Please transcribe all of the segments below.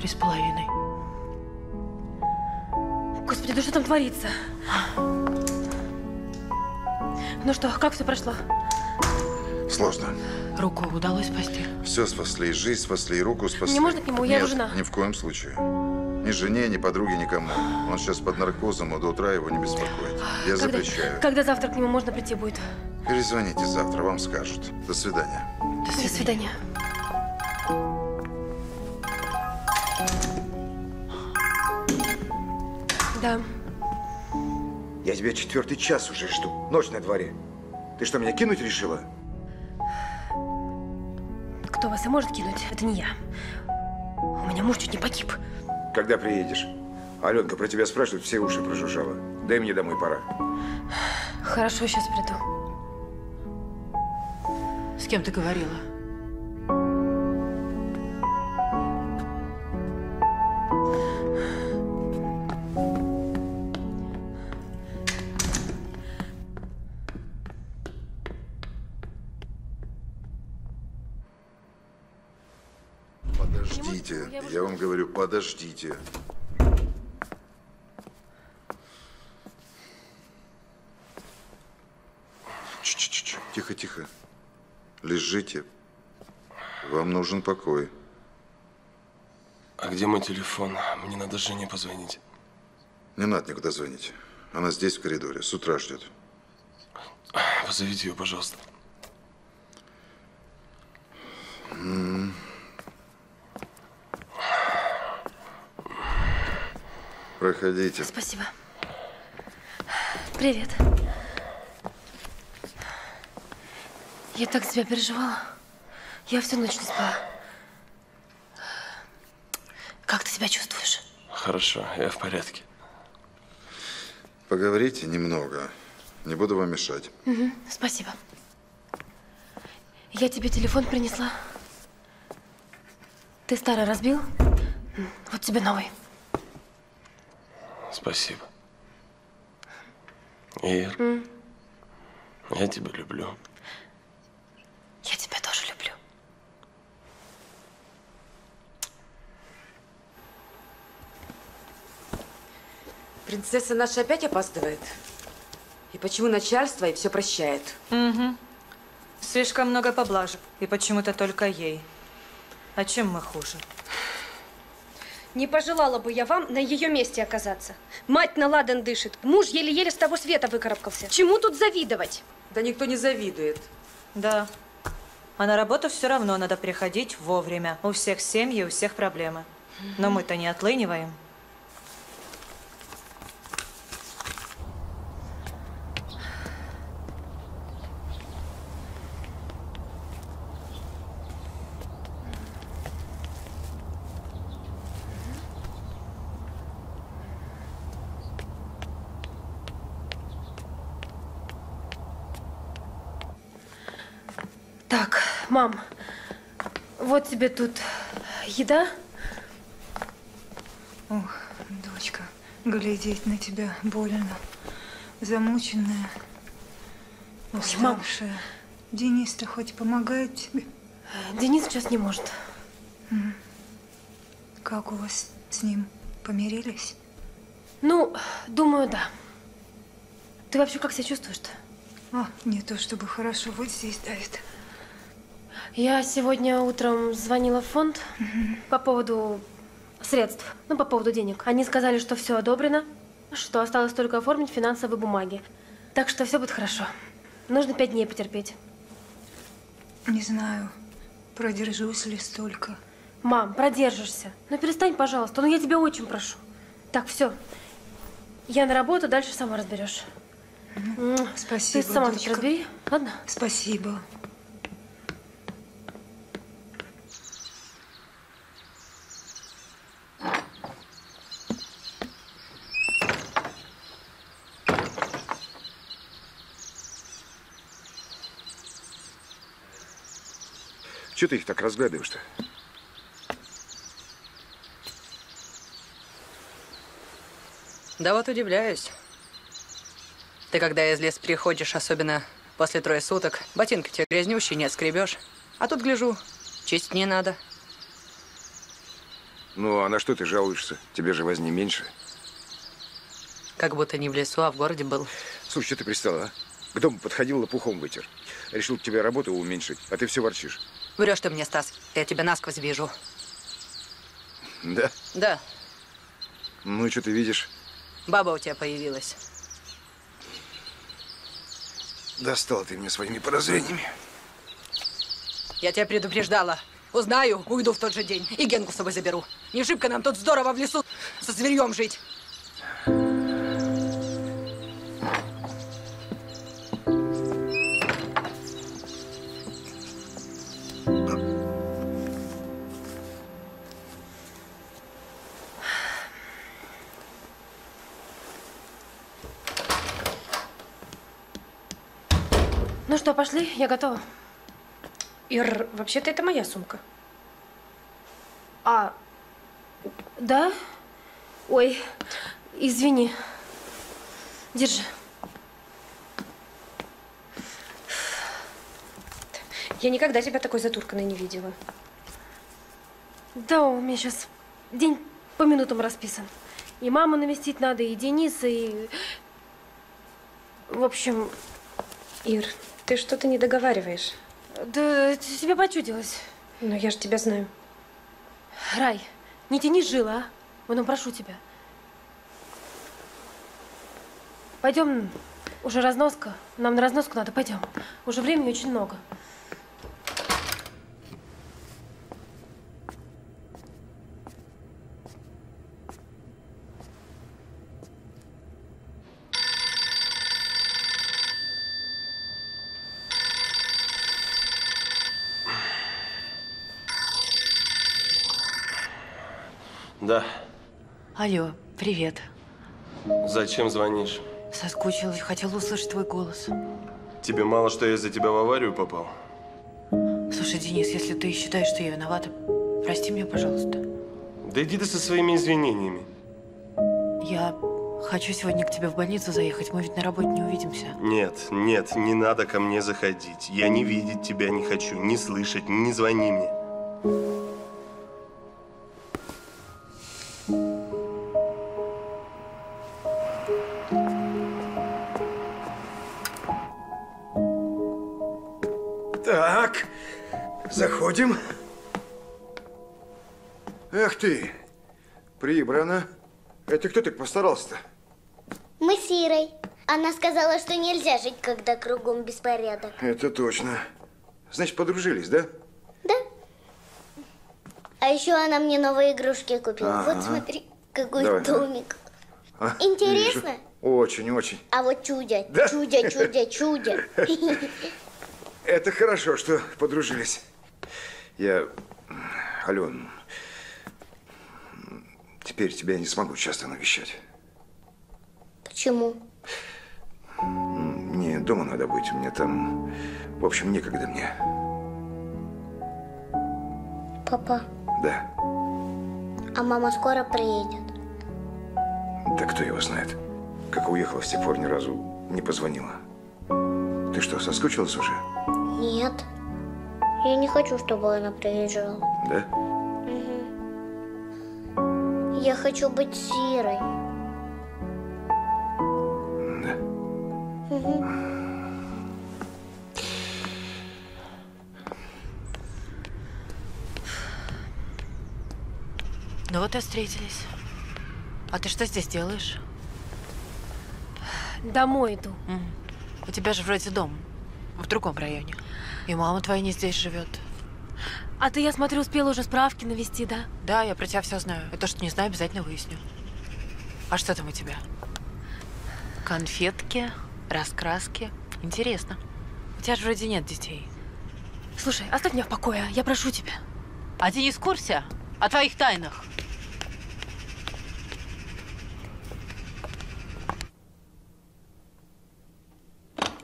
3,5. Господи, да что там творится? Ну что, как все прошло? Сложно. Руку удалось спасти? Все спасли, и жизнь спасли, и руку спасли. Не можно к нему, я его жена. Ни в коем случае. Ни жене, ни подруге, никому. Он сейчас под наркозом, а до утра его не беспокоить. Я запрещаю. Когда завтра к нему можно прийти будет? Перезвоните завтра, вам скажут. До свидания. До свидания. До свидания. Да. Я тебя четвертый час уже жду. Ночь на дворе. Ты что, меня кинуть решила? Кто вас и может кинуть? Это не я. У меня муж чуть не погиб. Когда приедешь? Аленка про тебя спрашивает, все уши прожужжала. Дай мне домой пора. Хорошо, сейчас приду. С кем ты говорила? Подождите, я вам говорю, подождите. Тихо, тихо. Лежите. Вам нужен покой. А где мой телефон? Мне надо жене позвонить. Не надо никуда звонить. Она здесь, в коридоре. С утра ждет. Позовите ее, пожалуйста. Проходите. Спасибо. Привет. Я так себя переживала. Я всю ночь не спала. Как ты себя чувствуешь? Хорошо, я в порядке. Поговорите немного. Не буду вам мешать. Угу, спасибо. Я тебе телефон принесла. Ты старый разбил? Вот тебе новый. Спасибо. Ир, я тебя люблю. Я тебя тоже люблю. Принцесса наша опять опаздывает. И почему начальство ей все прощает? Угу. Слишком много поблажек. И почему-то только ей. А чем мы хуже? Не пожелала бы я вам на ее месте оказаться. Мать на ладан дышит. Муж еле-еле с того света выкарабкался. Чему тут завидовать? Да никто не завидует. Да. А на работу все равно надо приходить вовремя. У всех семьи, у всех проблемы. Но мы-то не отлыниваем. Так, мам, вот тебе тут еда. Ох, дочка, глядеть на тебя больно. Замученная, уставшая. Денис-то хоть помогает тебе? Денис сейчас не может. Как у вас с ним? Помирились? Ну, думаю, да. Ты вообще как себя чувствуешь-то? А, не то чтобы хорошо, вот здесь давит. Я сегодня утром звонила в фонд по поводу средств, ну, по поводу денег. Они сказали, что все одобрено, что осталось только оформить финансовые бумаги. Так что все будет хорошо. Нужно 5 дней потерпеть. Не знаю, продержусь ли столько. Мам, продержишься. Ну, перестань, пожалуйста. Ну, я тебя очень прошу. Так, все. Я на работу, дальше сама разберешь. Спасибо, ты сама тут разбери, ладно? Спасибо. Че ты их так разглядываешь-то? Да вот удивляюсь. Ты когда из леса приходишь, особенно после 3 суток, ботинки тебе грязнющие, не отскребешь. А тут, гляжу, чистить не надо. Ну, а на что ты жалуешься? Тебе же возни меньше. Как будто не в лесу, а в городе был. Слушай, что ты пристала, а? К дому подходил, лопухом вытер. Решил тебе работу уменьшить, а ты все ворчишь. Врешь ты мне, Стас. Я тебя насквозь вижу. Да? Да. Ну и что ты видишь? Баба у тебя появилась. Достала ты меня своими подозрениями. Я тебя предупреждала. Узнаю, уйду в тот же день. И Генку с собой заберу. Не шибко нам тут здорово в лесу со зверьем жить. Ну что, пошли, я готова. Ир, вообще-то это моя сумка. А, да? Ой, извини. Держи. Я никогда тебя такой затурканной не видела. Да, у меня сейчас день по минутам расписан. И маму навестить надо, и Дениса, и… В общем, Ир, ты что-то не договариваешь. Да тебе почудилось. Ну, я же тебя знаю. Рай, не тяни жилы, а? Ну, прошу тебя. Пойдем, уже разноска. Нам на разноску надо, пойдем. Уже времени очень много. Да. Алло, привет. Зачем звонишь? Соскучилась, хотела услышать твой голос. Тебе мало, что я из-за тебя в аварию попал? Слушай, Денис, если ты считаешь, что я виновата, прости меня, пожалуйста. Да иди ты со своими извинениями. Я хочу сегодня к тебе в больницу заехать, мы ведь на работе не увидимся. Нет, нет, не надо ко мне заходить. Я не видеть тебя не хочу, не слышать, не звони мне. Так, заходим. Эх ты, прибрано. Это кто так постарался-то? Мы с Ирой. Она сказала, что нельзя жить, когда кругом беспорядок. Это точно. Значит, подружились, да? Да. А еще она мне новые игрушки купила. Вот смотри, какой домик. А, интересно? Вижу. Очень, очень. А вот чудо, да? Чудо, чудо, чудо. Это хорошо, что подружились. Я, Ален, теперь тебя не смогу часто навещать. Почему? Мне дома надо быть, мне там, в общем, некогда мне. Папа? Да. А мама скоро приедет? Да кто его знает. Как уехала, с тех пор ни разу не позвонила. Ты что, соскучилась уже? Нет. Я не хочу, чтобы она приезжала. Да? Угу. Я хочу быть с Ирой. Да? Угу. Ну вот и встретились. А ты что здесь делаешь? Домой иду. У тебя же вроде дом в другом районе. И мама твоя не здесь живет. А ты, я смотрю, успела уже справки навести, да? Да, я про тебя все знаю. И то, что не знаю, обязательно выясню. А что там у тебя? Конфетки, раскраски. Интересно. У тебя же вроде нет детей. Слушай, оставь меня в покое, я прошу тебя. А ты не в курсе о твоих тайнах?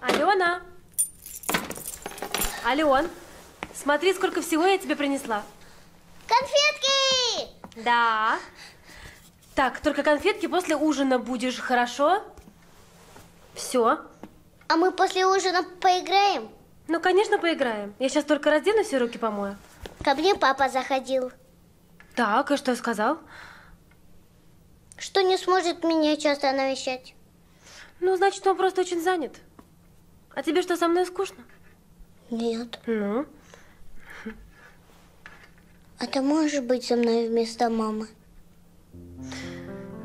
Алена! Ален, смотри, сколько всего я тебе принесла. Конфетки! Да. Так, только конфетки после ужина будешь, хорошо? Все. А мы после ужина поиграем? Ну, конечно, поиграем. Я сейчас только раздену, все руки помою. Ко мне папа заходил. Так, а что сказал? Что не сможет меня часто навещать. Ну, значит, он просто очень занят. А тебе что, со мной скучно? Нет. Ну? А ты можешь быть со мной вместо мамы?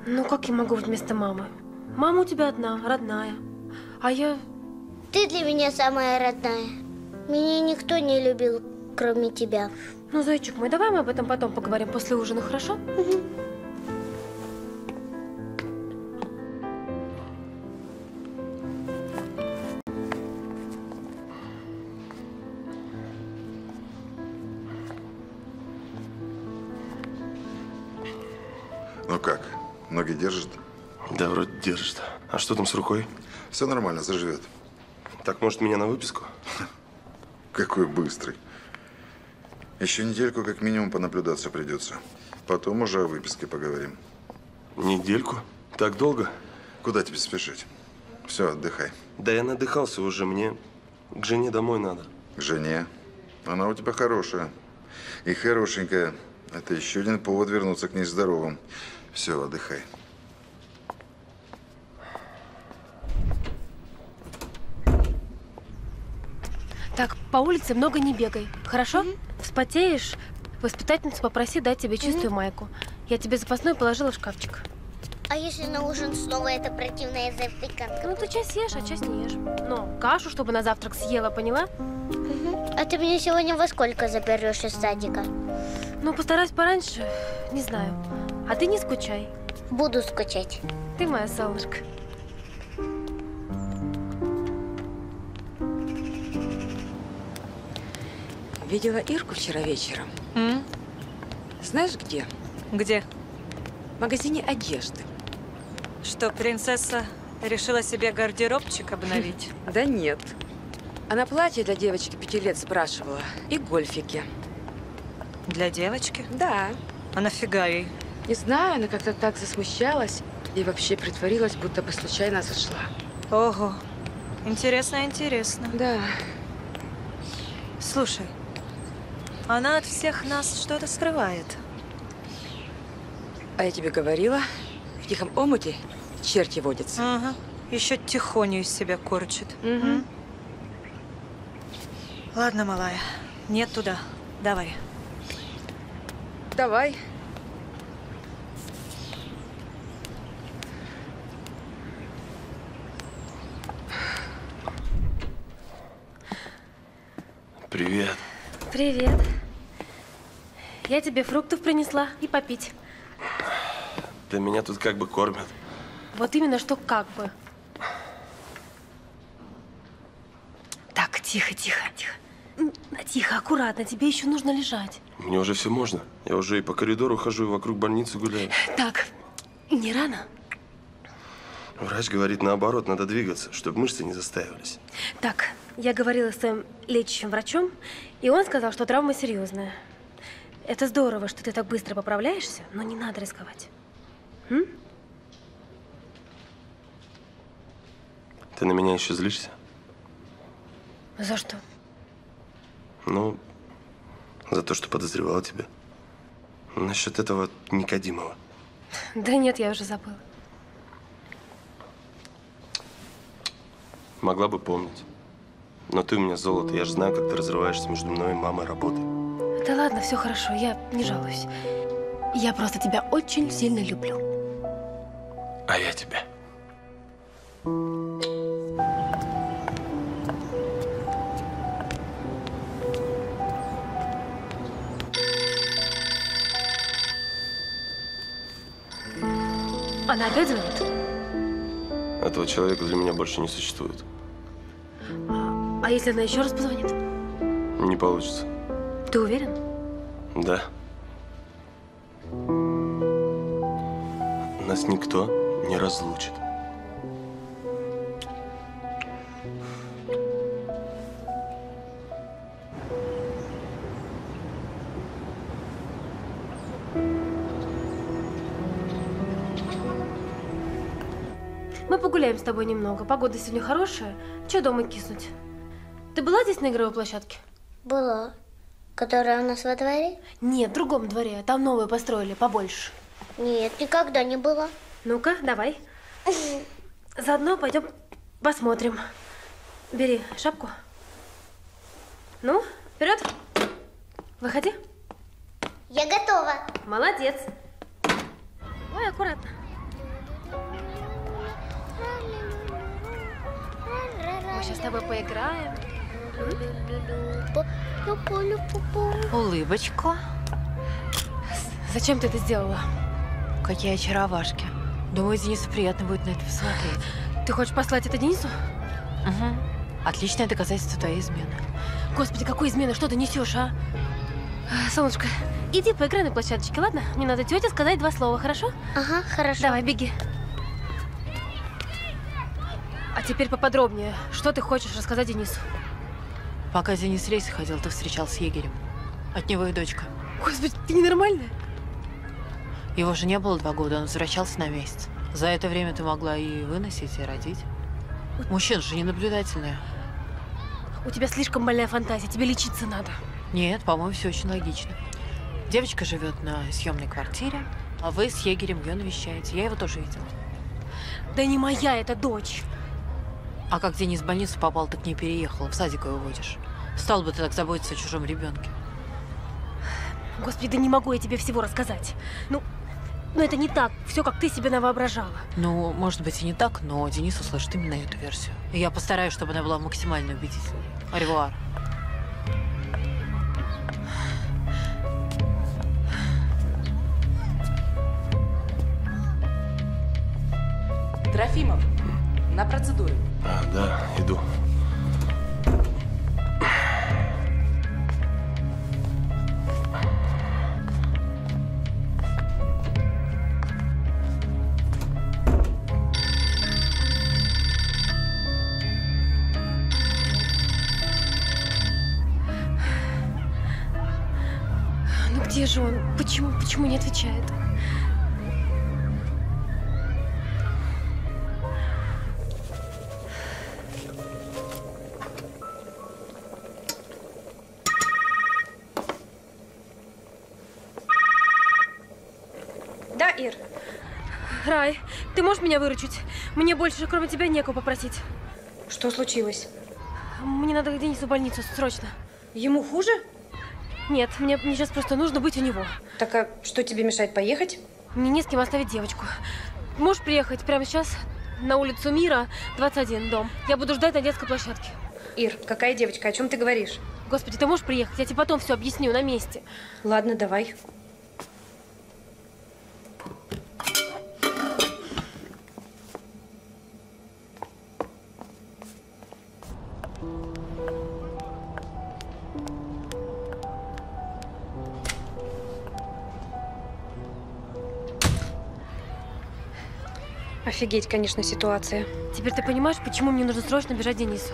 Ну, как я могу быть вместо мамы? Мама у тебя одна, родная. А я… Ты для меня самая родная. Меня никто не любил, кроме тебя. Ну, зайчик мой, давай мы об этом потом поговорим после ужина, хорошо? Угу. Ну как, ноги держит? Да, вроде держит. А что там с рукой? Все нормально, заживет. Так, может, меня на выписку? Какой быстрый. Еще недельку как минимум понаблюдаться придется. Потом уже о выписке поговорим. Недельку? Так долго? Куда тебе спешить? Все, отдыхай. Да я надыхался уже, мне к жене домой надо. К жене? Она у тебя хорошая. И хорошенькая. Это еще один повод вернуться к ней здоровым. Все, отдыхай. Так, по улице много не бегай, хорошо? Вспотеешь, воспитательницу попроси дать тебе чистую майку. Я тебе запасную положила в шкафчик. А если на ужин снова эта противная запеканка? Ну, ты часть съешь, а часть не ешь. Но кашу, чтобы на завтрак съела, поняла? А ты меня сегодня во сколько заберешь из садика? Ну, постараюсь пораньше, не знаю. А ты не скучай. Буду скучать. Ты моя солнышко. Видела Ирку вчера вечером. Знаешь, где? Где? В магазине одежды. Что, принцесса решила себе гардеробчик обновить? Да нет. Она платье для девочки 5 лет спрашивала и гольфики. Для девочки? Да. А нафига ей? Не знаю, она как-то так засмущалась и вообще притворилась, будто бы случайно зашла. Ого. Интересно, интересно. Да. Слушай, она от всех нас что-то скрывает. А я тебе говорила, в тихом омуте черти водятся. Ага. Еще тихоню из себя корчит. Угу. Ладно, малая, нет туда. Давай. Давай. Привет. Привет. Я тебе фруктов принесла и попить. Да меня тут как бы кормят. Вот именно что как бы. Так, тихо, тихо, тихо. Тихо, аккуратно, тебе еще нужно лежать. Мне уже все можно. Я уже и по коридору хожу, и вокруг больницы гуляю. Так, не рано? Врач говорит, наоборот, надо двигаться, чтобы мышцы не застаивались. Так, я говорила с твоим лечащим врачом, и он сказал, что травма серьезная. Это здорово, что ты так быстро поправляешься, но не надо рисковать. Ты на меня еще злишься? За что? Ну, за то, что подозревала тебя. Насчет этого Никодимова. Да нет, я уже забыла. Могла бы помнить. Но ты у меня золото, я же знаю, как ты разрываешься между мной и мамой работой. Да ладно, все хорошо, я не жалуюсь. Я просто тебя очень сильно люблю. А я тебя. Она опять звонит? Этого человека для меня больше не существует. А если она еще раз позвонит? Не получится. Ты уверен? Да. Нас никто не разлучит. С тобой немного. Погода сегодня хорошая. Че дома киснуть? Ты была здесь на игровой площадке? Была. Которая у нас во дворе? Нет, в другом дворе. Там новую построили, побольше. Нет, никогда не было. Ну-ка, давай. Заодно пойдем посмотрим. Бери шапку. Ну, вперед. Выходи. Я готова. Молодец. Ой, аккуратно. Мы сейчас с тобой поиграем. Улыбочку. Зачем ты это сделала? Какие очаровашки. Думаю, Денису приятно будет на это посмотреть. Ты хочешь послать это Денису? Угу. Отличное доказательство твоей измены. Господи, какой измены? Что ты несешь, а? Солнышко, иди поиграй на площадочке, ладно? Мне надо тете сказать два слова, хорошо? Ага, хорошо. Давай, беги. А теперь поподробнее. Что ты хочешь рассказать Денису? Пока Денис рейс ходил, ты встречался с егерем. От него и дочка. Господи, ты ненормальная? Его же не было 2 года, он возвращался на месяц. За это время ты могла и выносить, и родить. Мужчина же ненаблюдательная. У тебя слишком больная фантазия, тебе лечиться надо. Нет, по-моему, все очень логично. Девочка живет на съемной квартире, а вы с егерем ее навещаете. Я его тоже видела. Да не моя эта дочь. А как Денис в больницу попал, так не переехала. В садик ее уводишь. Стал бы ты так заботиться о чужом ребенке. Господи, да не могу я тебе всего рассказать. Ну это не так. Все, как ты себе навоображала. Ну, может быть и не так, но Денис услышит именно эту версию. И я постараюсь, чтобы она была максимально убедительной. Аревуар. Трофимов, на процедуру. А, да, иду. Ну где же он? Почему не отвечает? Рай, ты можешь меня выручить? Мне больше, кроме тебя, некого попросить. Что случилось? Мне надо к Денису в больницу, срочно. Ему хуже? Нет, мне сейчас просто нужно быть у него. Так а что тебе мешает поехать? Мне не с кем оставить девочку. Можешь приехать прямо сейчас на улицу Мира, 21, дом. Я буду ждать на детской площадке. Ир, какая девочка? О чем ты говоришь? Господи, ты можешь приехать? Я тебе потом все объясню на месте. Ладно, давай. Офигеть, конечно, ситуация. Теперь ты понимаешь, почему мне нужно срочно бежать к Денису?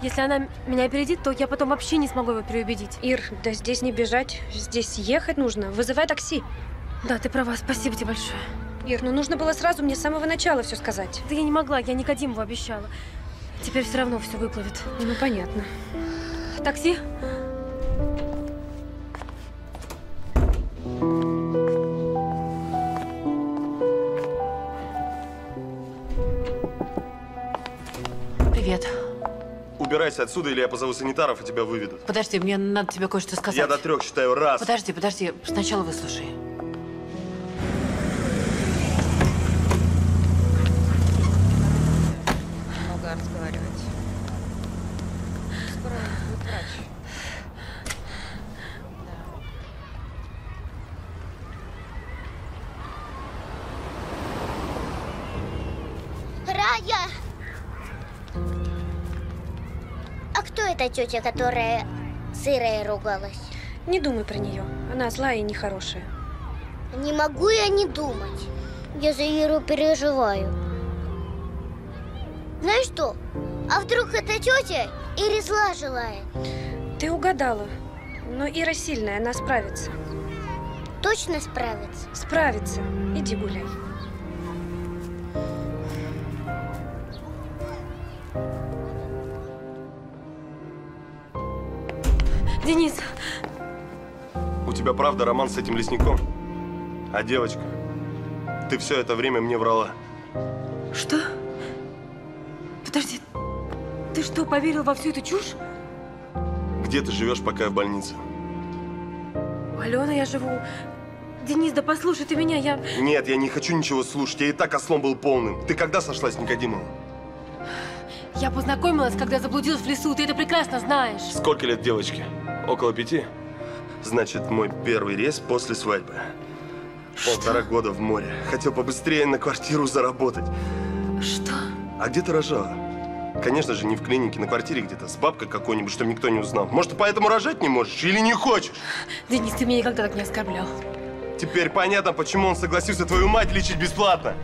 Если она меня опередит, то я потом вообще не смогу его переубедить. Ир, да здесь не бежать, здесь ехать нужно. Вызывай такси. Да, ты права, спасибо тебе большое. Ир, ну нужно было сразу мне с самого начала все сказать. Да я не могла, я Никодимову обещала. Теперь все равно все выплывет. Ну, понятно. Такси? Убирайся отсюда, или я позову санитаров, и тебя выведут. Подожди, мне надо тебе кое-что сказать. Я до 3 считаю. Раз. Подожди. Сначала выслушай. Много разговаривать. Скоро будет врач. Да. Рая! Это тетя, которая с Ирой ругалась. Не думай про нее. Она злая и нехорошая. Не могу я не думать. Я за Иру переживаю. Знаешь что? А вдруг эта тетя Ире зла желает? Ты угадала. Но Ира сильная, она справится. Точно справится? Справится. Иди гуляй. Денис, тебя правда роман с этим лесником? А девочка, ты все это время мне врала. Что? Подожди, ты что, поверил во всю эту чушь? Где ты живешь, пока я в больнице? Алена, я живу. Денис, да послушай ты меня, я… Нет, я не хочу ничего слушать, я и так ослом был полным. Ты когда сошлась с Никодимовым? Я познакомилась, когда заблудилась в лесу, ты это прекрасно знаешь. Сколько лет девочке? Около 5? Значит, мой первый рейс после свадьбы. Что? 1,5 года в море. Хотел побыстрее на квартиру заработать. Что? А где ты рожала? Конечно же, не в клинике, на квартире где-то, с бабкой какой-нибудь, чтобы никто не узнал. Может, поэтому рожать не можешь или не хочешь? Денис, ты меня никогда так не оскорблял. Теперь понятно, почему он согласился твою мать лечить бесплатно.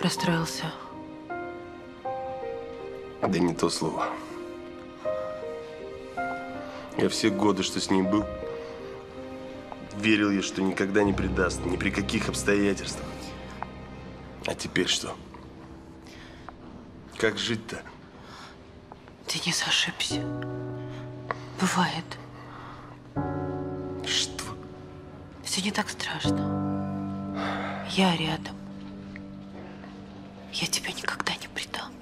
Расстроился. Да не то слово. Я все годы, что с ней был, верил ей, что никогда не предаст, ни при каких обстоятельствах. А теперь что? Как жить-то? Ты не ошибся. Бывает. Что? Все не так страшно. Я рядом. Я тебя никогда не предам.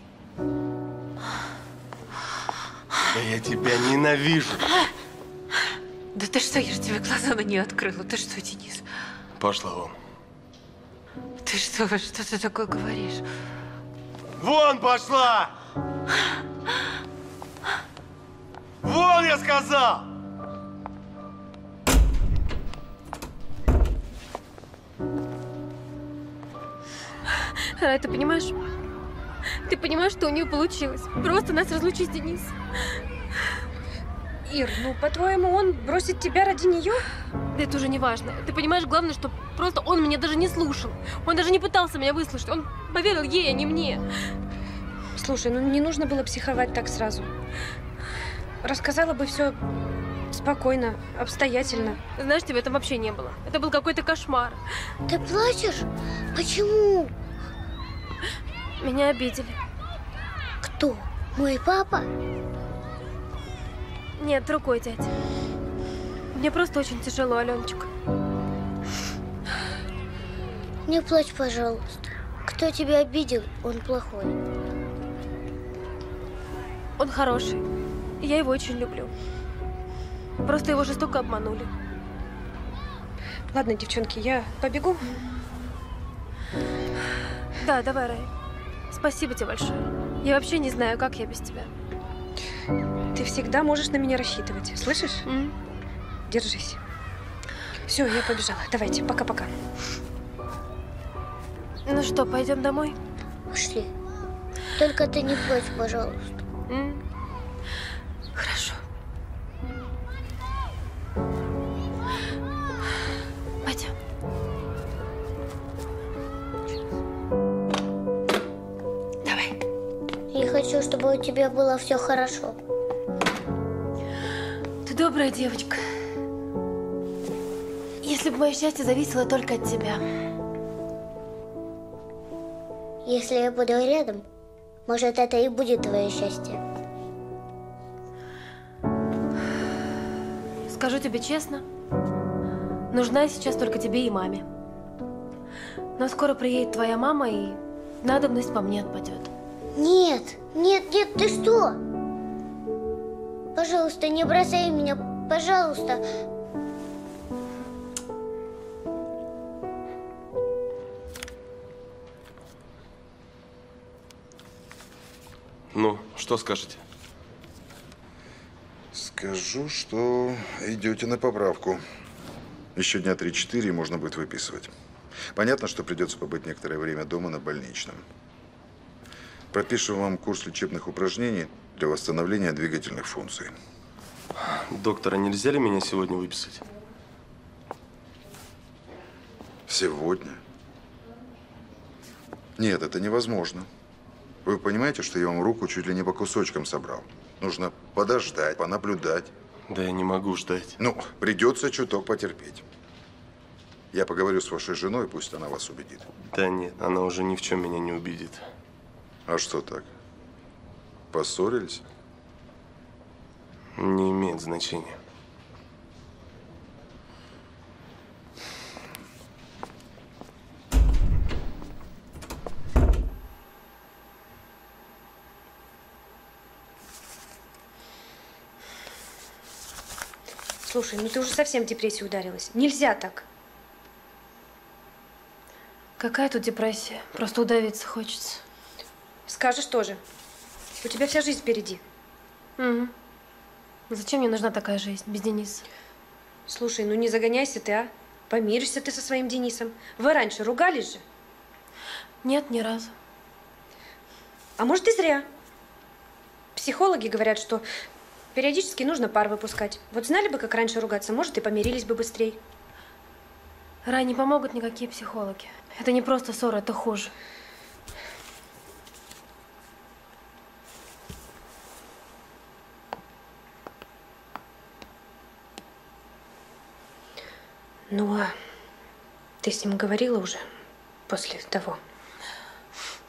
Да я тебя ненавижу. Да ты что, я же тебе глаза на нее открыла. Ты что, Денис? Пошла вон. Ты что ты такое говоришь? Вон пошла! Вон, я сказал! Рай, ты понимаешь? Ты понимаешь, что у нее получилось? Просто нас разлучить, Денис. Ир, ну, по-твоему, он бросит тебя ради нее? Да это уже не важно. Ты понимаешь, главное, что просто он меня даже не слушал. Он даже не пытался меня выслушать. Он поверил ей, а не мне. Слушай, ну не нужно было психовать так сразу. Рассказала бы все спокойно, обстоятельно. Знаешь, тебя там вообще не было. Это был какой-то кошмар. Ты плачешь? Почему? Меня обидели. Кто? Мой папа? Нет, рукой, дядя. Мне просто очень тяжело, Аленочка. Не плачь, пожалуйста. Кто тебя обидел, он плохой. Он хороший. Я его очень люблю. Просто его жестоко обманули. Ладно, девчонки, я побегу. Да, давай, Рай. Спасибо тебе большое. Я вообще не знаю, как я без тебя. Ты всегда можешь на меня рассчитывать, слышишь? Держись. Все, я побежала. Давайте, пока-пока. Ну что, пойдем домой? Пошли. Только ты не плачь, пожалуйста. Хорошо. Пойдем. Хочу, чтобы у тебя было все хорошо. Ты добрая девочка. Если бы мое счастье зависело только от тебя. Если я буду рядом, может, это и будет твое счастье. Скажу тебе честно, нужна сейчас только тебе и маме. Но скоро приедет твоя мама, и надобность по мне отпадет. Нет, нет, нет, ты что? Пожалуйста, не бросай меня, пожалуйста. Ну, что скажете? Скажу, что идете на поправку. Еще дня 3-4 можно будет выписывать. Понятно, что придется побыть некоторое время дома на больничном. Пропишем вам курс лечебных упражнений для восстановления двигательных функций. Доктор, а нельзя ли меня сегодня выписать? Сегодня? Нет, это невозможно. Вы понимаете, что я вам руку чуть ли не по кусочкам собрал? Нужно подождать, понаблюдать. Да я не могу ждать. Ну, придется чуток потерпеть. Я поговорю с вашей женой, пусть она вас убедит. Да нет, она уже ни в чем меня не убедит. А что так? Поссорились? Не имеет значения. Слушай, ну ты уже совсем в депрессию ударилась. Нельзя так. Какая тут депрессия? Просто удавиться хочется. Скажешь тоже. У тебя вся жизнь впереди. Угу. Зачем мне нужна такая жизнь без Дениса? Слушай, ну не загоняйся ты, а? Помиришься ты со своим Денисом. Вы раньше ругались же? Нет, ни разу. А может и зря. Психологи говорят, что периодически нужно пар выпускать. Вот знали бы, как раньше ругаться, может, и помирились бы быстрее. Рай, не помогут никакие психологи. Это не просто ссора, это хуже. Ну, а ты с ним говорила уже после того?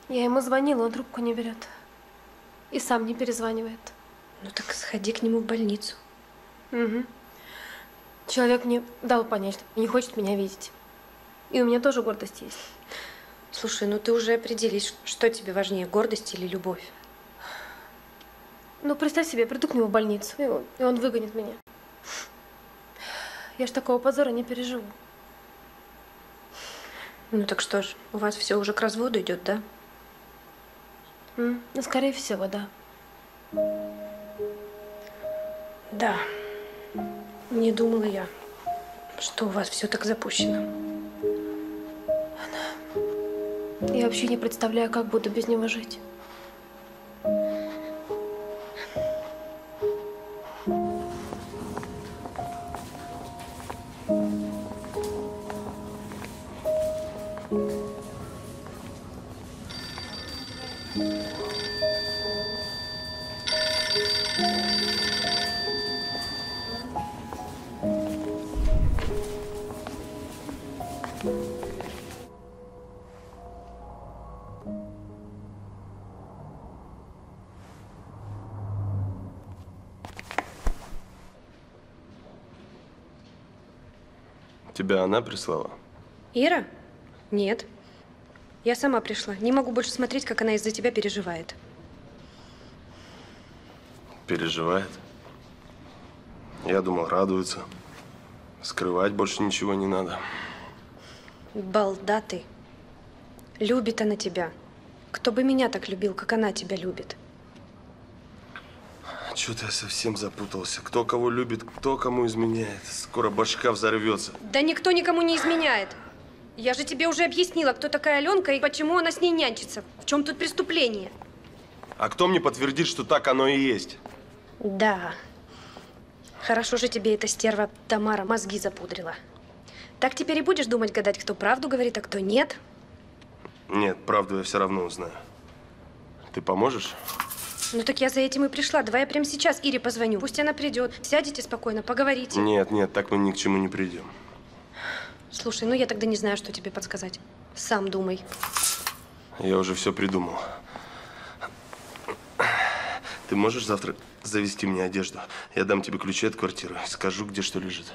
Я ему звонила, он трубку не берет. И сам не перезванивает. Ну так сходи к нему в больницу. Угу. Человек мне дал понять, что не хочет меня видеть. И у меня тоже гордость есть. Слушай, ну ты уже определись, что тебе важнее, гордость или любовь? Ну представь себе, я приду к нему в больницу, и он выгонит меня. Я ж такого позора не переживу. Ну так что ж, у вас все уже к разводу идет, да? Ну скорее всего, да. Да, не думала я, что у вас все так запущено. Я вообще не представляю, как буду без него жить. Тебя она прислала? Ира? Нет. Я сама пришла. Не могу больше смотреть, как она из-за тебя переживает. Переживает? Я думал, радуется. Скрывать больше ничего не надо. Балда ты. Любит она тебя. Кто бы меня так любил, как она тебя любит. Что-то я совсем запутался. Кто кого любит, кто кому изменяет. Скоро башка взорвется. Да никто никому не изменяет. Я же тебе уже объяснила, кто такая Аленка и почему она с ней нянчится. В чем тут преступление? А кто мне подтвердит, что так оно и есть? Да. Хорошо же тебе эта стерва Тамара мозги запудрила. Так теперь и будешь думать, гадать, кто правду говорит, а кто нет? Нет, правду я все равно узнаю. Ты поможешь? Ну так я за этим и пришла. Давай я прямо сейчас Ире позвоню. Пусть она придет. Сядете спокойно, поговорите. Нет, нет, так мы ни к чему не придем. Слушай, ну я тогда не знаю, что тебе подсказать. Сам думай. Я уже все придумал. Ты можешь завтра завести мне одежду? Я дам тебе ключи от квартиры. Скажу, где что лежит.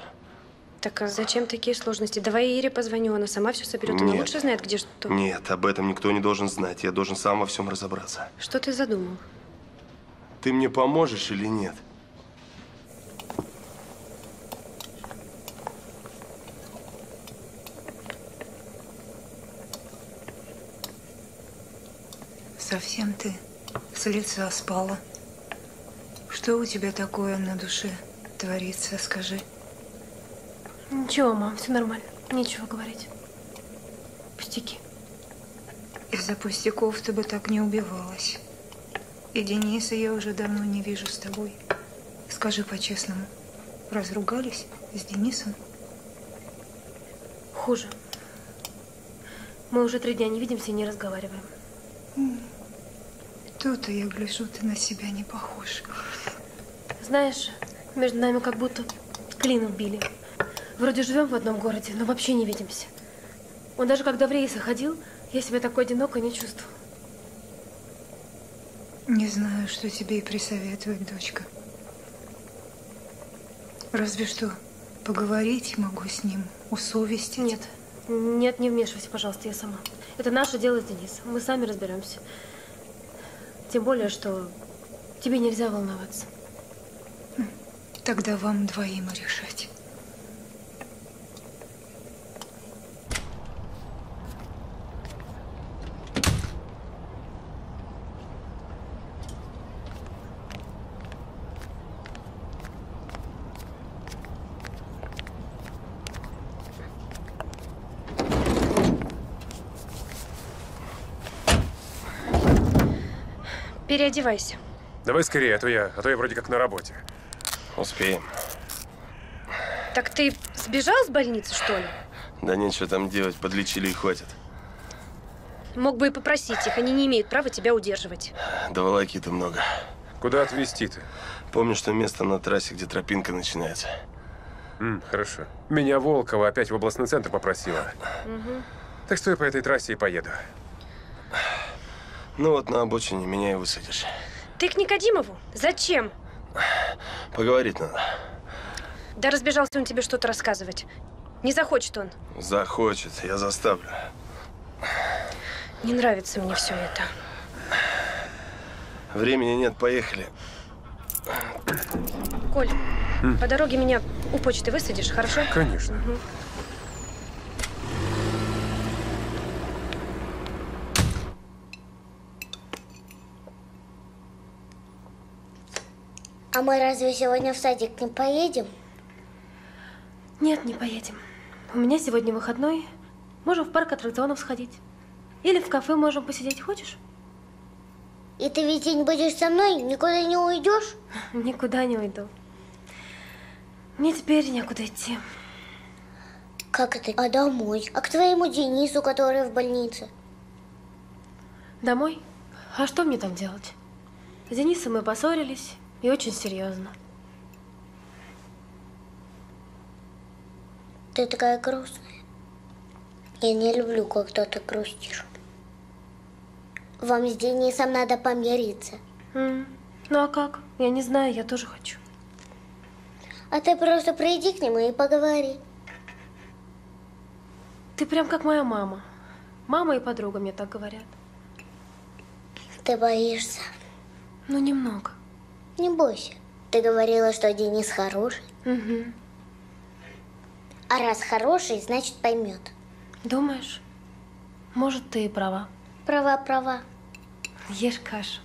Так а зачем такие сложности? Давай я Ире позвоню, она сама все соберет. Она лучше знает, где что. Нет, об этом никто не должен знать. Я должен сам во всем разобраться. Что ты задумал? Ты мне поможешь или нет? Совсем ты с лица спала. Что у тебя такое на душе творится, скажи? Ничего, мам, все нормально. Нечего говорить. Пустяки. Из-за пустяков ты бы так не убивалась. И Дениса я уже давно не вижу с тобой. Скажи по-честному, разругались с Денисом? Хуже. Мы уже 3 дня не видимся и не разговариваем. что ты? Я гляжу, ты на себя не похож. Знаешь, между нами как будто клин убили. Вроде живем в одном городе, но вообще не видимся. Он даже когда в рейсы ходил, я себя такой одинокой не чувствовала. Не знаю, что тебе и присоветовать, дочка. Разве что поговорить могу с ним, усовестить. Нет, нет, не вмешивайся, пожалуйста, я сама. Это наше дело с Денисом, мы сами разберемся. Тем более, что тебе нельзя волноваться. Тогда вам двоим решать. Переодевайся. Давай скорее, а то я вроде как на работе. Успеем. Так ты сбежал с больницы, что ли? Да нет, что там делать, подлечили и хватит. Мог бы и попросить их, они не имеют права тебя удерживать. Да волоки-то много. Куда отвезти-то? Помню, что место на трассе, где тропинка начинается. Хорошо. Меня Волкова опять в областной центр попросила. Так что я по этой трассе и поеду. Ну вот на обочине меня и высадишь. Ты к Никодимову? Зачем? Поговорить надо. Да разбежался он тебе что-то рассказывать. Не захочет он. Захочет, я заставлю. Не нравится мне все это. Времени нет, поехали. Коль, по дороге меня у почты высадишь, хорошо? Конечно. А мы разве сегодня в садик не поедем? Нет, не поедем. У меня сегодня выходной. Можем в парк аттракционов сходить. Или в кафе можем посидеть. Хочешь? И ты ведь не будешь со мной? Никуда не уйдешь? Никуда не уйду. Мне теперь некуда идти. Как это? А домой? А к твоему Денису, который в больнице? Домой? А что мне там делать? С Денисом мы поссорились. И очень серьезно. Ты такая грустная. Я не люблю, когда ты грустишь. Вам с Денисом надо помириться. Ну а как? Я не знаю, я тоже хочу. А ты просто приди к нему и поговори. Ты прям как моя мама. Мама и подруга мне так говорят. Ты боишься? Ну, немного. Не бойся. Ты говорила, что Денис хороший. А раз хороший, значит поймет. Думаешь? Может, ты и права. Права. Ешь кашу.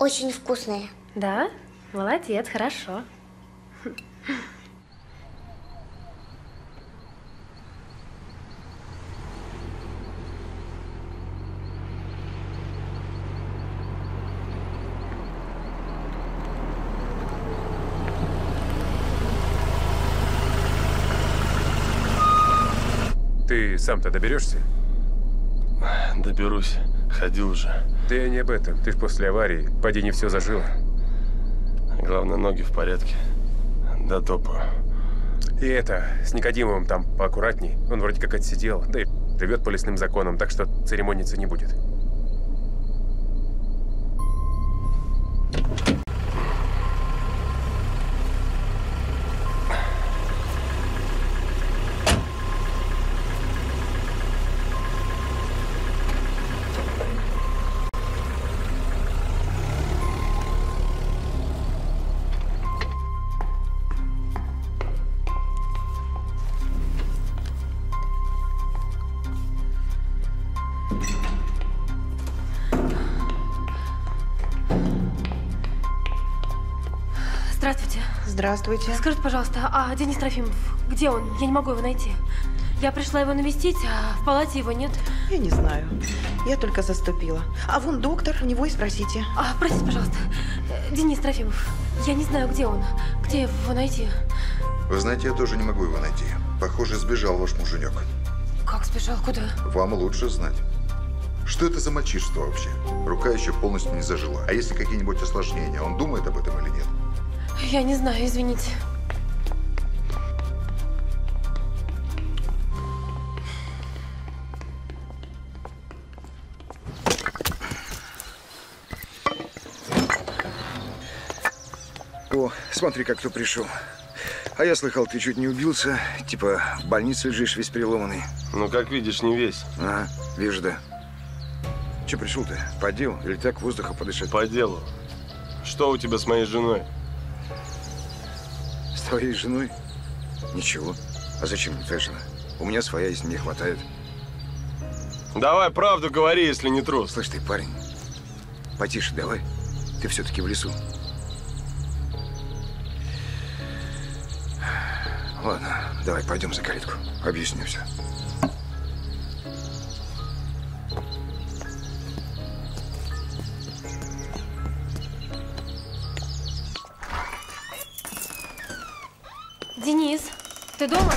Очень вкусная. Да? Молодец, хорошо. Ты сам-то доберешься? Доберусь. Ходил уже. Да не об этом. Ты ж после аварии. Поди не все зажило. Главное, ноги в порядке. До топа. И это, с Никодимовым там поаккуратней. Он вроде как отсидел. Да и живет по лесным законам, так что церемониться не будет. Здравствуйте. Скажите, пожалуйста, а Денис Трофимов, где он? Я не могу его найти. Я пришла его навестить, а в палате его нет. Я не знаю. Я только заступила. А вон доктор, у него и спросите. Простите, пожалуйста. Денис Трофимов, я не знаю, где он. Где его найти? Вы знаете, я тоже не могу его найти. Похоже, сбежал ваш муженек. Как сбежал? Куда? Вам лучше знать. Что это за мальчишество вообще? Рука еще полностью не зажила. А если какие-нибудь осложнения, он думает об этом или нет? Я не знаю, извините. О, смотри, как кто пришел. А я слыхал, ты чуть не убился, типа в больнице лежишь весь переломанный. Ну, как видишь, не весь. Ага, вижу, да. Че пришел-то? По делу? Или так воздуха подышать? По делу. Что у тебя с моей женой? С твоей женой? Ничего. А зачем мне твоя жена? У меня своя, если не хватает. Давай правду говори, если не трус. Слышь ты, парень, потише давай. Ты все-таки в лесу. Ладно, давай пойдем за калитку. Объясню все. Денис, ты дома?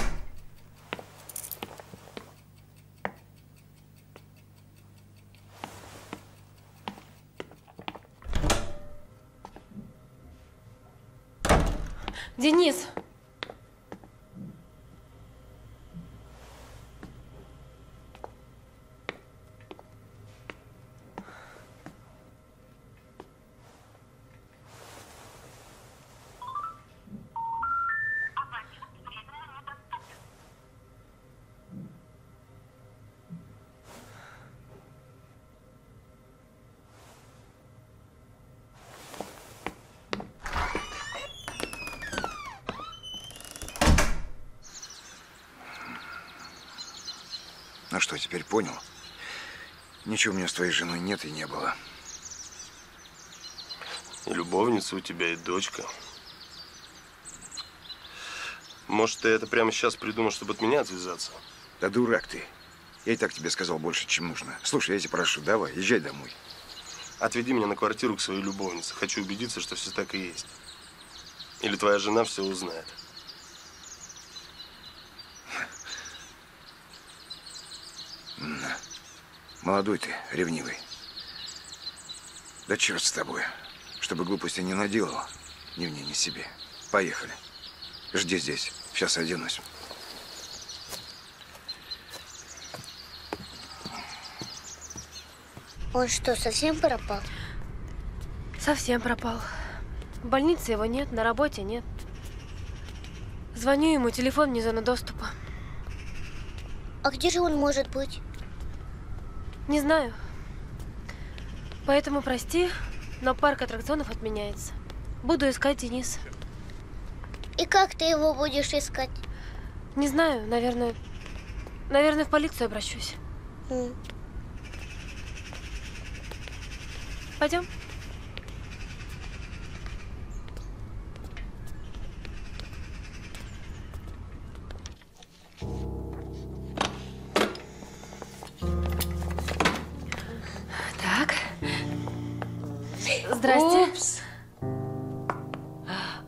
Денис! Ну что, теперь понял? Ничего у меня с твоей женой нет и не было. Любовница у тебя и дочка. Может, ты это прямо сейчас придумал, чтобы от меня отвязаться? Да дурак ты. Я и так тебе сказал больше, чем нужно. Слушай, я тебя прошу, давай, езжай домой. Отведи меня на квартиру к своей любовнице. Хочу убедиться, что все так и есть. Или твоя жена все узнает. Молодой ты, ревнивый. Да черт с тобой. Чтобы глупости не наделал, ни мне, ни себе. Поехали. Жди здесь. Сейчас оденусь. Он что, совсем пропал? Совсем пропал. В больнице его нет, на работе нет. Звоню ему, телефон не зона доступа. А где же он может быть? Не знаю. Поэтому прости, но парк аттракционов отменяется. Буду искать Дениса. И как ты его будешь искать? Не знаю, наверное, в полицию обращусь. Пойдем.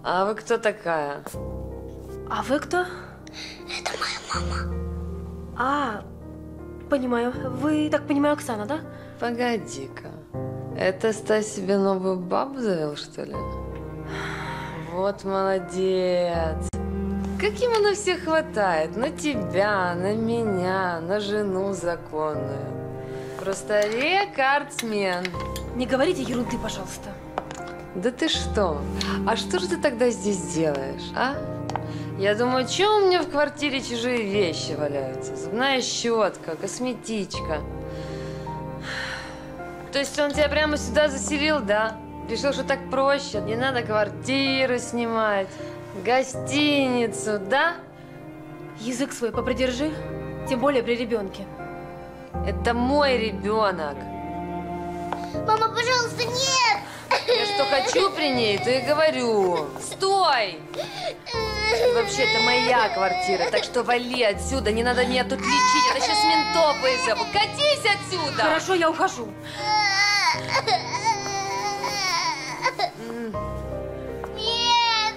А вы кто такая? А вы кто? Это моя мама. А, понимаю. Вы, так понимаю, Оксана, да? Погоди-ка. Это Стас себе новую бабу завел, что ли? Вот молодец. Как ему на всех хватает? На тебя, на меня, на жену законную. Просто рекордсмен. Не говорите ерунды, пожалуйста. Да ты что? А что же ты тогда здесь делаешь, а? Я думаю, че у меня в квартире чужие вещи валяются? Зубная щетка, косметичка. То есть он тебя прямо сюда заселил, да? Решил, что так проще. Не надо квартиру снимать, гостиницу, да? Язык свой попридержи, тем более при ребенке. Это мой ребенок. Мама, пожалуйста, нет! Я что хочу при ней, то и говорю. Стой! Вообще-то моя квартира, так что вали отсюда, не надо меня тут лечить, это сейчас ментов вызову. Катись отсюда! Хорошо, я ухожу. Нет!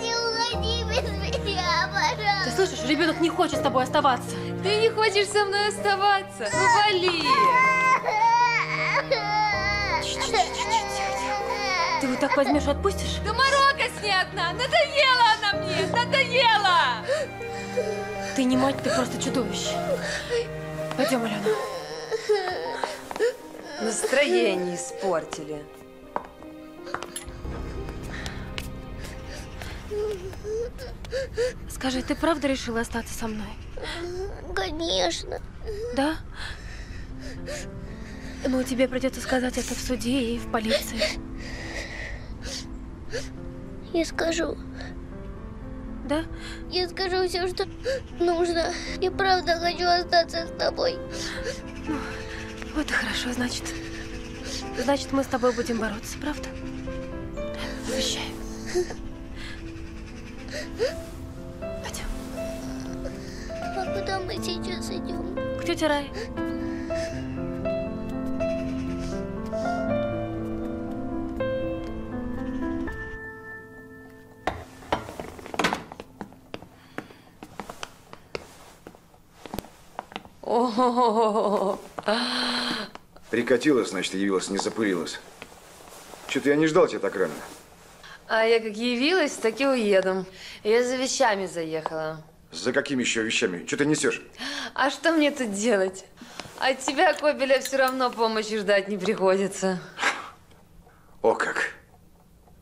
Не уходи без меня, пожалуйста. Ты слышишь, ребенок не хочет с тобой оставаться. Ты не хочешь со мной оставаться? Ну, вали! Ты вот так возьмешь и отпустишь? Да морока с ней одна! Надоела она мне! Надоела! Ты не мать, ты просто чудовище. Пойдем, Алена. Настроение испортили. Скажи, ты правда решила остаться со мной? Конечно. Да? Ну, тебе придется сказать это в суде и в полиции. Я скажу. Да? Я скажу все, что нужно. Я правда хочу остаться с тобой. Ну, вот и хорошо, значит. Значит, мы с тобой будем бороться, правда? Обещаю. Пойдем. А куда мы сейчас идем? К тете Рай. Прикатилась, значит, явилась, не запылилась. Что-то я не ждал тебя так рано. А я как явилась, так и уеду. Я за вещами заехала. За какими еще вещами? Что ты несешь? А что мне тут делать? От тебя, Кобеля, все равно помощи ждать не приходится. О как!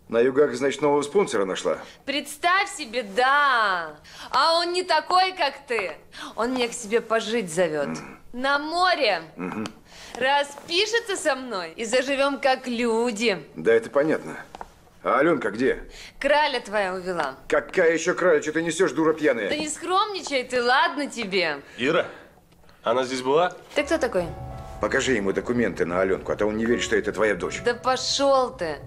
На югах, значит, нового спонсора нашла? Представь себе, да! А он не такой, как ты. Он меня к себе пожить зовет. На море. Распишется со мной и заживем как люди. Да, это понятно. А Аленка где? Краля твоя увела. Какая еще краля? Что ты несешь, дура пьяная? Да не скромничай ты, ладно тебе. Ира, она здесь была? Ты кто такой? Покажи ему документы на Аленку, а то он не верит, что это твоя дочь. Да пошел ты.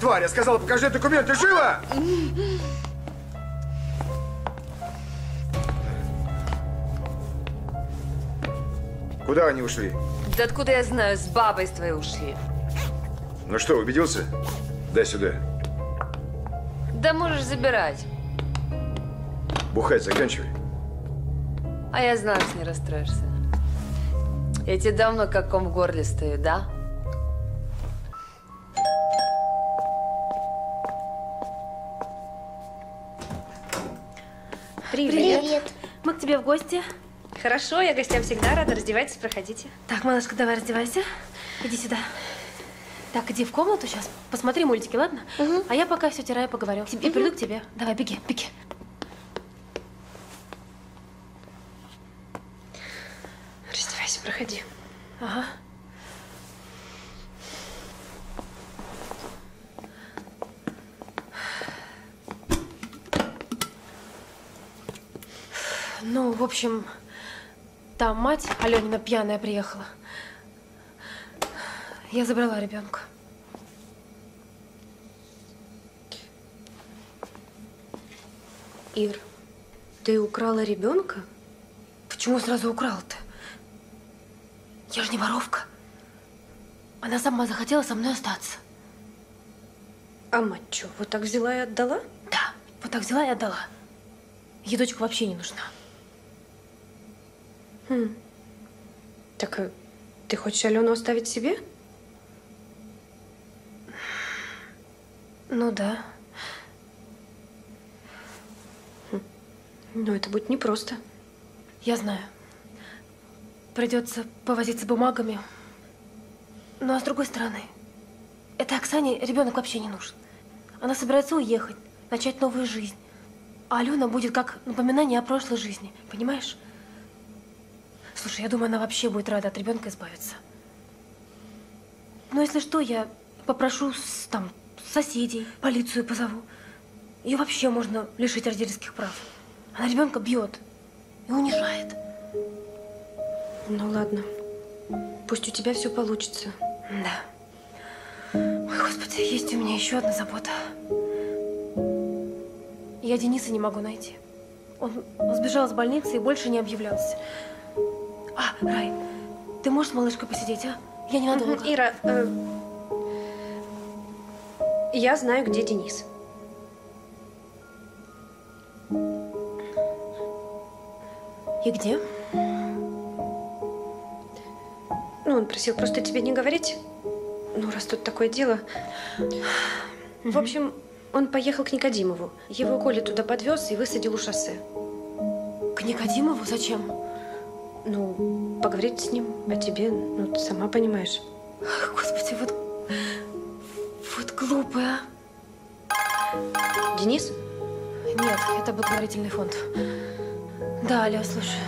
Тварь, я сказала, покажи документы, живо! Куда они ушли? Да откуда я знаю, с бабой с твоей ушли. Ну что, убедился? Дай сюда. Да можешь забирать. Бухать заканчивай. А я знаю, что не расстроишься. Я тебе давно как ком в горле стою, да? Привет. Привет. Мы к тебе в гости. Хорошо, я гостям всегда рада. Раздевайтесь, проходите. Так, малышка, давай раздевайся. Иди сюда. Так, иди в комнату сейчас. Посмотри мультики, ладно? Угу. А я пока все тираю, поговорю. И приду к тебе. Давай, беги, беги. Раздевайся, проходи. Ага. Ну, в общем, там мать Аленина пьяная приехала. Я забрала ребенка. Ир, ты украла ребенка? Почему сразу украла-то? Я же не воровка. Она сама захотела со мной остаться. А мать что, вот так взяла и отдала? Да, вот так взяла и отдала. Ей дочка вообще не нужна. Так ты хочешь Алену оставить себе? Ну да. Но это будет непросто. Я знаю. Придется повозиться бумагами. Ну а с другой стороны, этой Оксане ребенок вообще не нужен. Она собирается уехать, начать новую жизнь. А Алена будет как напоминание о прошлой жизни, понимаешь? Слушай, я думаю, она вообще будет рада от ребенка избавиться. Но если что, я попрошу там соседей, полицию позову. Ее вообще можно лишить родительских прав. Она ребенка бьет и унижает. Ну ладно, пусть у тебя все получится. Да. Ой, Господи, есть у меня еще одна забота. Я Дениса не могу найти. Он сбежал из больницы и больше не объявлялся. А, Рай, ты можешь с малышкой посидеть, а? Я ненадолго. Ира, я знаю, где Денис. И где? Ну, он просил просто тебе не говорить. Ну, раз тут такое дело. В общем, он поехал к Никодимову. Его Коля туда подвез и высадил у шоссе. К Никодимову? Зачем? Ну, поговорить с ним о тебе, ну, ты сама понимаешь. Господи, вот глупая. Денис? Нет, это благотворительный фонд. Да, Аля, слушаю.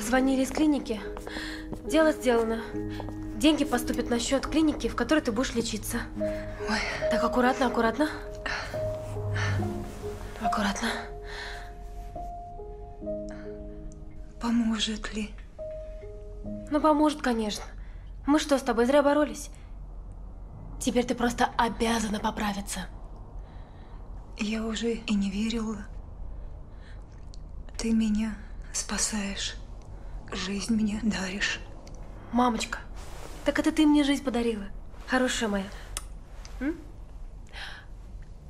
Звонили из клиники. Дело сделано. Деньги поступят на счет клиники, в которой ты будешь лечиться. Ой. Так, аккуратно, аккуратно. Аккуратно. Поможет ли? Ну, поможет, конечно. Мы что, с тобой зря боролись? Теперь ты просто обязана поправиться. Я уже и не верила. Ты меня спасаешь. Жизнь мне даришь. Мамочка, так это ты мне жизнь подарила. Хорошая моя. М?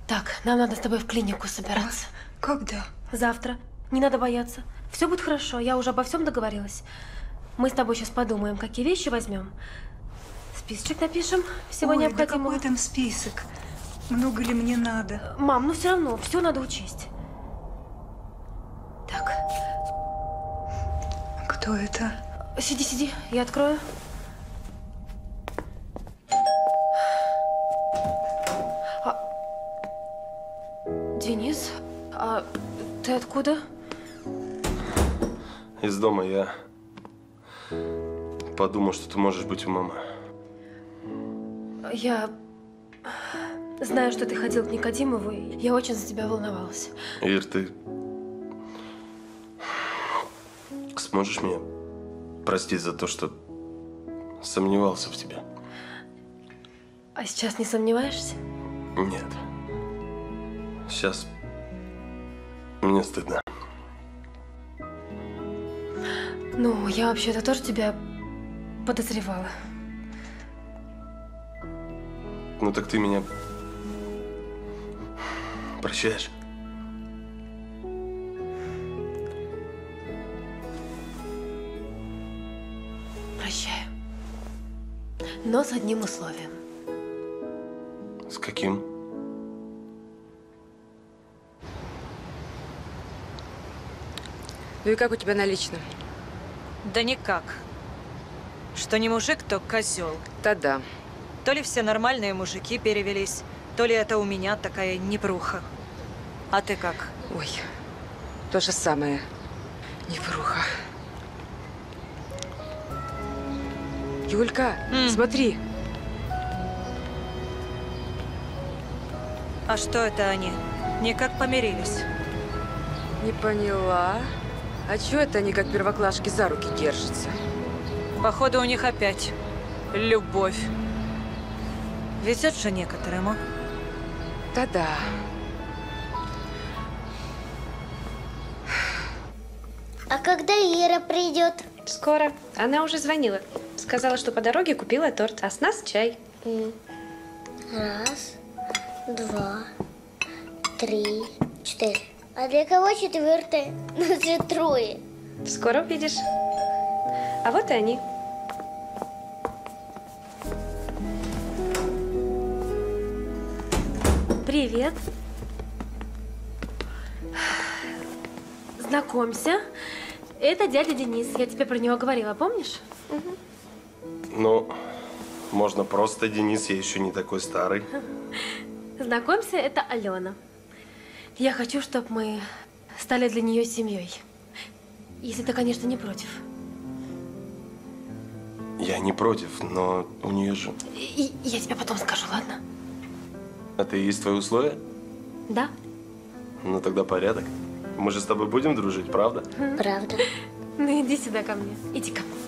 Так, нам надо с тобой в клинику собираться. А? Когда? Завтра. Не надо бояться. Все будет хорошо, я уже обо всем договорилась. Мы с тобой сейчас подумаем, какие вещи возьмем. Списочек напишем всего необходимого. Да какой там список? Много ли мне надо? Мам, ну все равно, все надо учесть. Так. Кто это? Сиди, сиди, я открою. Денис, а ты откуда? Из дома. Я подумал, что ты можешь быть у мамы. Я знаю, что ты ходил к Никодимову, и я очень за тебя волновалась. Ир, ты... Можешь меня простить за то, что сомневался в тебе? А сейчас не сомневаешься? Нет. Сейчас мне стыдно. Ну, я вообще-то тоже тебя подозревала. Ну так ты меня прощаешь? Но с одним условием. С каким? Ну и как у тебя на личном? Да никак. Что не мужик, то козел. Да-да. То ли все нормальные мужики перевелись, то ли это у меня такая непруха. А ты как? Ой, то же самое. Непруха. Юлька, смотри. А что это они? Никак помирились. Не поняла. А чё это они как первоклашки за руки держатся? Походу, у них опять любовь. Везет же некоторому. Да-да. А когда Ира придет? Скоро. Она уже звонила. Сказала, что по дороге купила торт, а с нас чай. 1, 2, 3, 4. А для кого 4-е? Ну, все трое. Скоро увидишь. А вот и они. Привет. Знакомься. Это дядя Денис. Я тебе про него говорила, помнишь? Угу. Ну, можно просто Денис, я еще не такой старый. Знакомься, это Алена. Я хочу, чтобы мы стали для нее семьей. Если ты, конечно, не против. Я не против, но у нее же… Я тебе потом скажу, ладно? Это и есть твои условия? Да. Ну тогда порядок. Мы же с тобой будем дружить, правда? Правда. Ну иди сюда ко мне. Иди ко мне.